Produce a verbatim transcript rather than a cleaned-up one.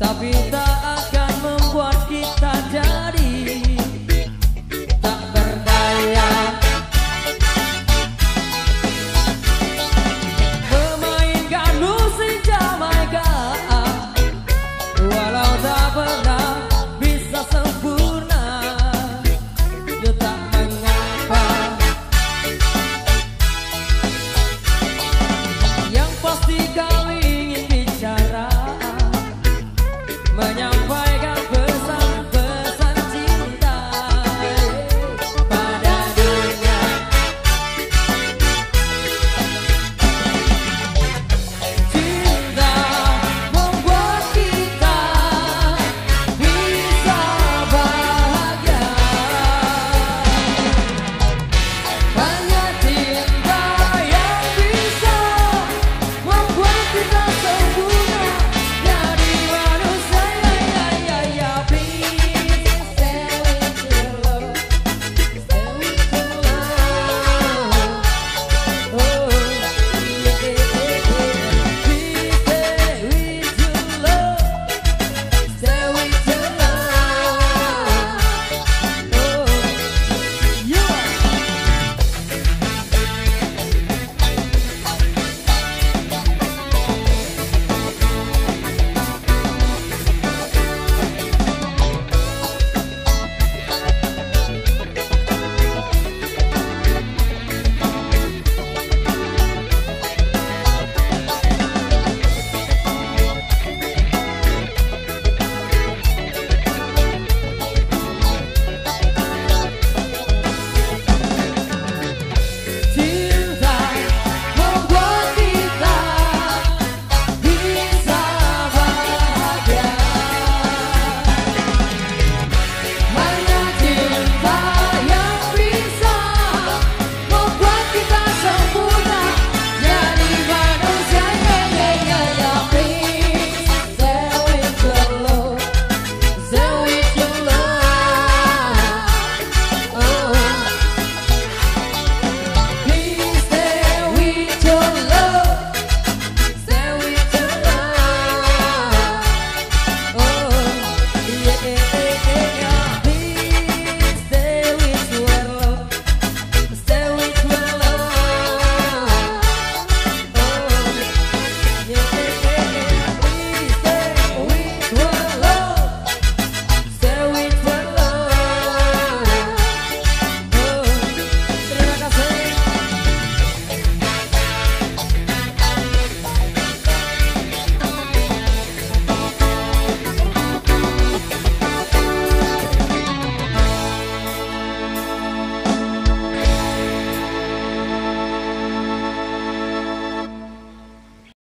Tapi